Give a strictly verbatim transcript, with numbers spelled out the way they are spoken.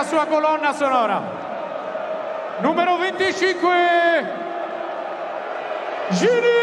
la sua colonna sonora. Numero venticinque, Gini